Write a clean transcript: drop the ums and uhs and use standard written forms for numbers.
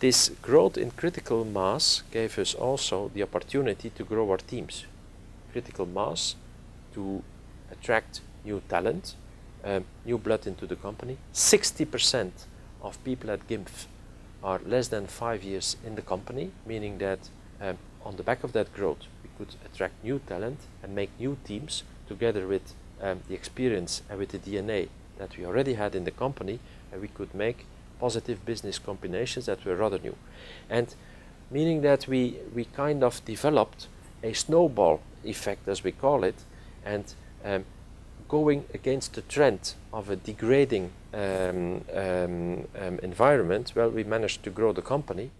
This growth in critical mass gave us also the opportunity to grow our teams. Critical mass to attract new talent, new blood into the company. 60% of people at Gimv are less than 5 years in the company, meaning that on the back of that growth, we could attract new talent and make new teams together with the experience and with the DNA that we already had in the company, and we could make positive business combinations that were rather new. And meaning that we kind of developed a snowball effect, as we call it, and going against the trend of a degrading environment, well, we managed to grow the company.